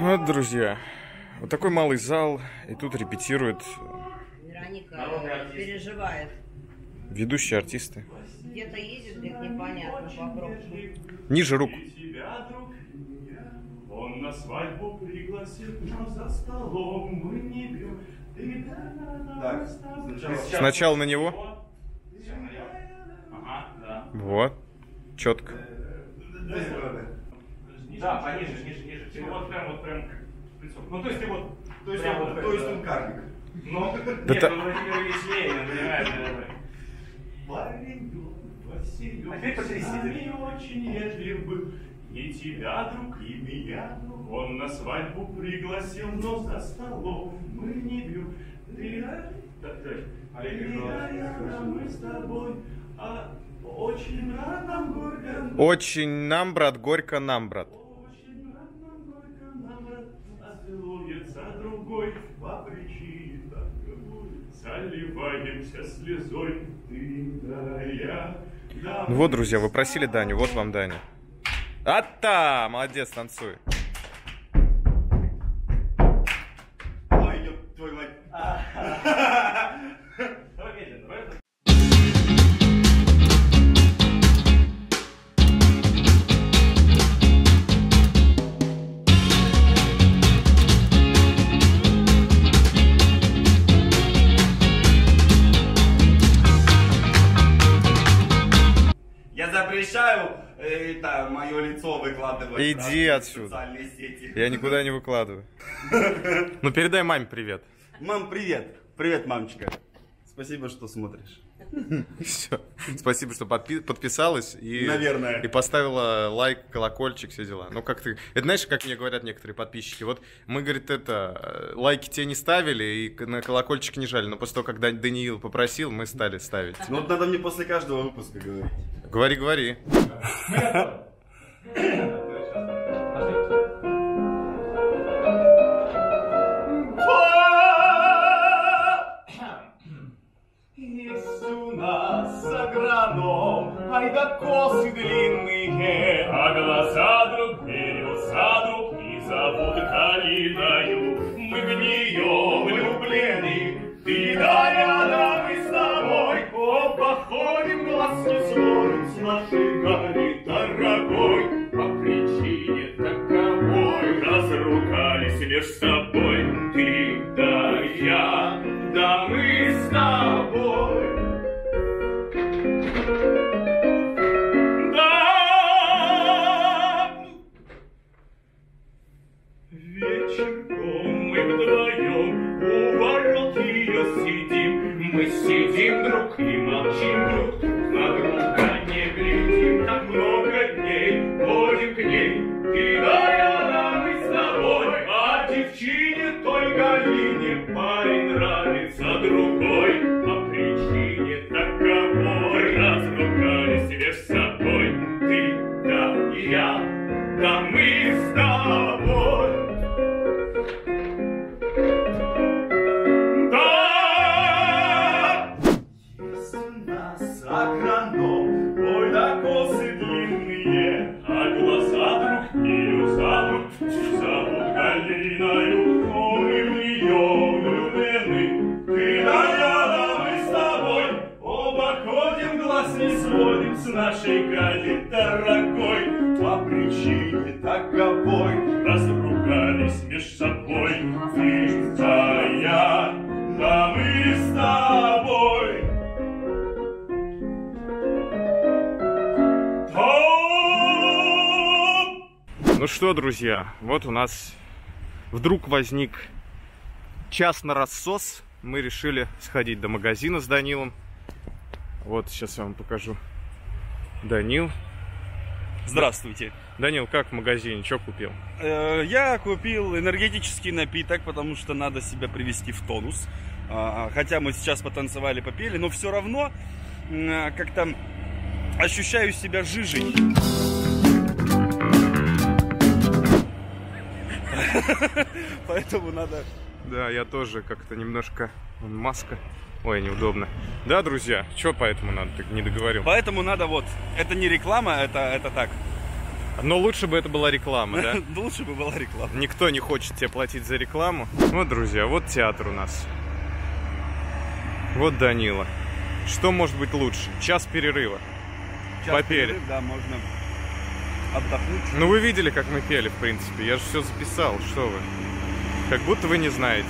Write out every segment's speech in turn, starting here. Вот, друзья, вот такой малый зал, и тут репетирует ведущие артисты. Где-то ездит, где-то непонятно, попробуй. Ниже рук. Он на свадьбу пригласил, но за столом мы не бьем. Так, сначала на него. Ага, да. Вот, четко. Да, пониже, ниже, ниже. Ты вот прям лицо. Ну, то есть ты вот, то есть прямо, вот, то есть он карлик. Но да нет, он Владимир Ильич Ленин, понимаешь, наверное. А теперь потрясите. Очень вежлив был. И тебя, друг, и меня. Он на свадьбу пригласил, но за столом мы не бьем. Очень нам, брат, горько нам, брат. Другой по причине заливаемся слезой. Ты, да, я, да. Ну вот, друзья, вы просили Даню, вот вам Даня. А-та! Молодец, танцуй. Ой, ёб твою мать. Давай медленно, давай. Это мое лицо выкладывать. Иди отсюда. Я никуда не выкладываю. Ну передай маме привет. Мам, привет. Привет, мамочка. Спасибо, что смотришь. Все. Спасибо, что подписалась и, наверное, и поставила лайк, колокольчик, все дела. Ну как ты, это знаешь, как мне говорят некоторые подписчики, вот мы, говорит, это лайки тебе не ставили и на колокольчик не жали, но после того, когда Даниил попросил, мы стали ставить. Ну вот надо мне после каждого выпуска говорить. Говори, говори. Ай да косы длинные, а глаза друг берется, друг и зовут Калиною. Мы в нее влюблены, ты да рядом и с тобой. Оба ходим, глаз не сводим с нашей горы, дорогой. По причине таковой разругались между собой. Ты да я, да мы с тобой. Вечерком мы вдвоем у ворот ее сидим. Мы сидим, друг, и молчим, друг, на друга не глядим. Так много дней ходим к ней, и да, мы с тобой. А девчине той Галине парень нравится другой. По причине таковой разругались между собой. Ты, да, я, да мы с тобой. Нашей Гали, дорогой, по причине таковой разругались между собой. Ты, да, я, да мы с тобой. Ну что, друзья, вот у нас вдруг возник час на рассос. Мы решили сходить до магазина с Данилом. Вот сейчас я вам покажу. Данил. Здравствуйте. Данил, как в магазине? Что купил? Я купил энергетический напиток, потому что надо себя привести в тонус. Хотя мы сейчас потанцевали, попели, но все равно как-то ощущаю себя жижей. Поэтому надо... Да, я тоже как-то немножко... Маска. Ой, неудобно. Да, друзья, что поэтому надо, ты не договорил? Поэтому надо вот, это не реклама, это так. Но лучше бы это была реклама, да? Лучше бы была реклама. Никто не хочет тебе платить за рекламу. Вот, друзья, вот театр у нас. Вот Данила. Что может быть лучше? Час перерыва. Час перерыва, да, можно отдохнуть. Ну, вы видели, как мы пели, в принципе. Я же все записал, что вы. Как будто вы не знаете.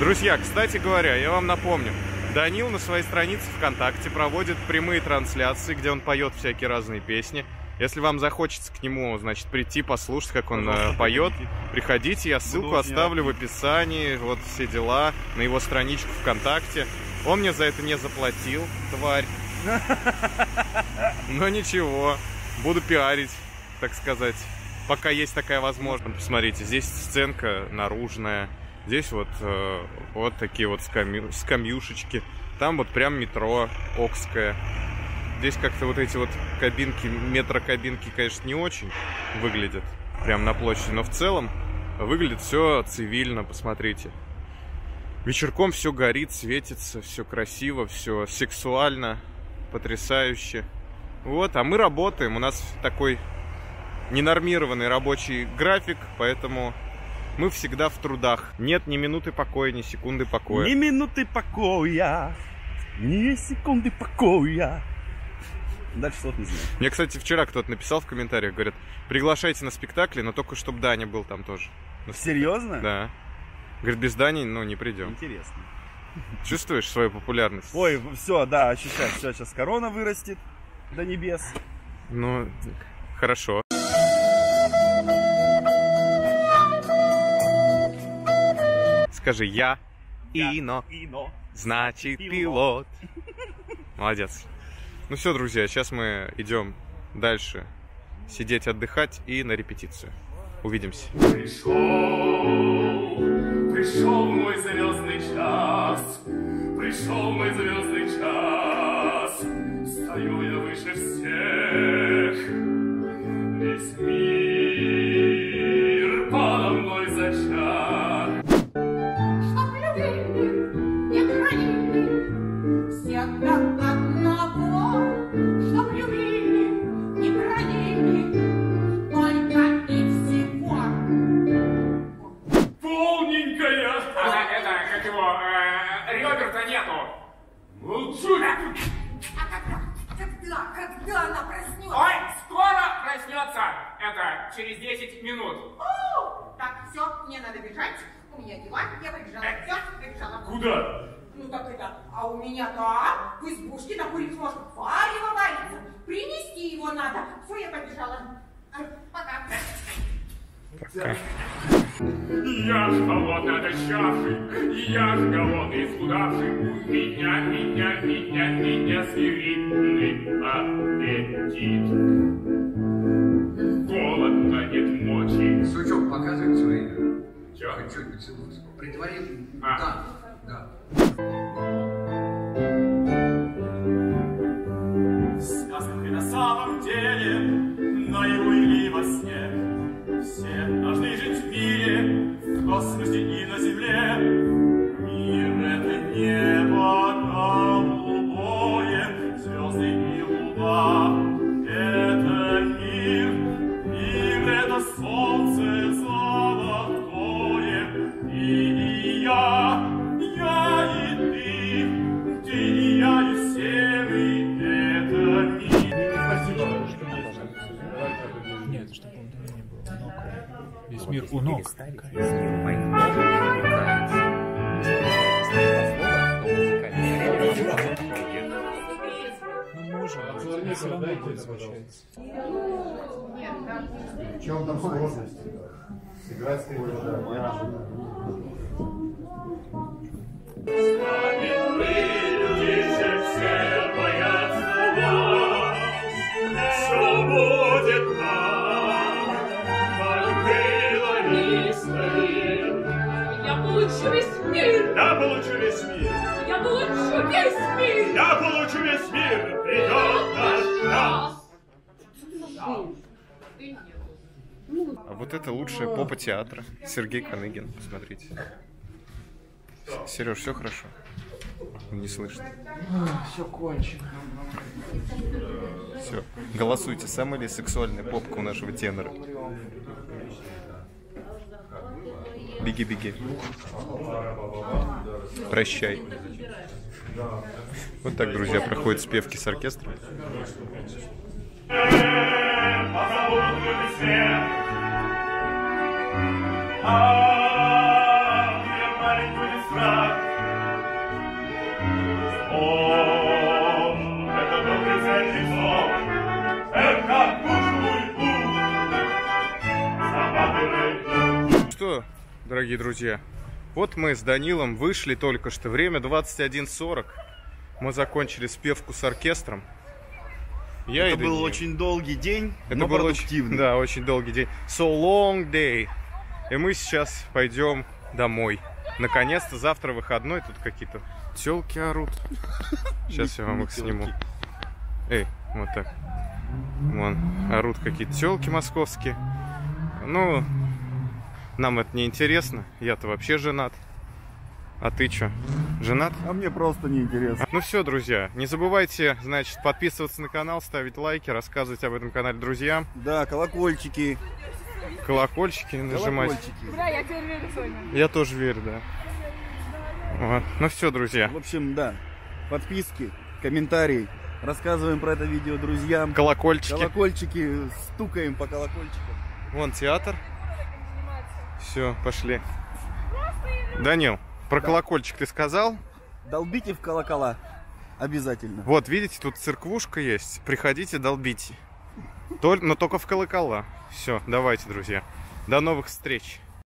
Друзья, кстати говоря, я вам напомню. Данил на своей странице ВКонтакте проводит прямые трансляции, где он поет всякие разные песни. Если вам захочется к нему, значит, прийти, послушать, как он поет, приходите, я ссылку оставлю в описании, вот все дела, на его страничку ВКонтакте. Он мне за это не заплатил, тварь. Но ничего, буду пиарить, так сказать, пока есть такая возможность. Посмотрите, здесь сценка наружная, здесь вот, вот такие вот скамьюшечки, там вот прям метро Окская. Здесь как-то вот эти вот кабинки, метрокабинки, конечно, не очень выглядят прям на площади, но в целом выглядит все цивильно, посмотрите. Вечерком все горит, светится, все красиво, все сексуально, потрясающе. Вот, а мы работаем, у нас такой ненормированный рабочий график, поэтому мы всегда в трудах. Нет ни минуты покоя, ни секунды покоя. Ни минуты покоя, ни секунды покоя. Дальше слов не знаю. Мне, кстати, вчера кто-то написал в комментариях, говорят, приглашайте на спектакли, но только чтобы Даня был там тоже. Серьезно? Да. Говорит, без Дани, ну, не придем. Интересно. Чувствуешь свою популярность? Ой, все, да, ощущаю, все, сейчас корона вырастет до небес. Ну, хорошо. Скажи, я ино, значит пилот. Молодец. Ну все, друзья, сейчас мы идем дальше сидеть, отдыхать и на репетицию. Увидимся. Пришел мой звездный час, пришел мой звездный час. Стою я выше всех, весь мир подо мной зачат. Чтоб любили, не хранили, всех так одного, чтоб любили, не хранили. Ребер-то нету. Молчу. Когда она проснется? Ой, скоро проснется. Это через 10 минут. О, так, все, мне надо бежать. У меня дела, я побежала. Все, побежала. Куда? Ну так это, а у меня там в избушке на курицу можно варево варится. Принести его надо. Все, я побежала. Пока. Пока. Я ж холодно отощавший, я ж голодный исхудавший, меня свирепный аппетит. Голодно нет мочи. Сучок показывает свои. Чё? Чё-нибудь целуется. Притворим? А. Да, да. Сказка на самом деле, наяву или во сне. Все должны жить в мире, в космосе и на земле. Мир это небо голубое, звезды и луна. Это мир, мир это солнце золотое. И я и ты, ты и я и все мы. Это мир. Спасибо, что мы. Нет, что помню. Весь мир у ног. Ну, можно, но все равно будет звучать. В чем там сложность? Сыграть с тобой я получу весь мир. Я получу весь мир. Я получу весь мир. Придет наш час. А вот это лучшая попа театра. Сергей Коныгин, посмотрите. Сереж, все хорошо? Он не слышит. Все кончено. все. Голосуйте, самая ли сексуальная попка у нашего тенора? Беги, беги. Прощай. Вот так, друзья, проходят спевки с оркестром. Что, дорогие друзья, вот мы с Данилом вышли только что. Время 21:40. Мы закончили спевку с оркестром. Это был очень долгий день, но продуктивный. Да, очень долгий день. So long day. И мы сейчас пойдем домой. Наконец-то, завтра выходной. Тут какие-то тёлки орут. Сейчас я вам их сниму. Эй, вот так. Вон, орут какие-то тёлки московские. Ну, нам это не интересно. Я-то вообще женат. А ты чё, женат? А мне просто неинтересно. Ну все, друзья, не забывайте, значит, подписываться на канал, ставить лайки, рассказывать об этом канале друзьям. Да, колокольчики. Колокольчики нажимать. Да, я теперь верю, Соня. Я тоже верю, да. Вот. Ну все, друзья. В общем, да, подписки, комментарии, рассказываем про это видео друзьям. Колокольчики. Колокольчики, стукаем по колокольчикам. Вон театр. Все, пошли. Данил. Про колокольчик ты сказал? Долбите в колокола. Обязательно. Вот, видите, тут церквушка есть. Приходите, долбите. Но только в колокола. Все, давайте, друзья. До новых встреч.